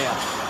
没有。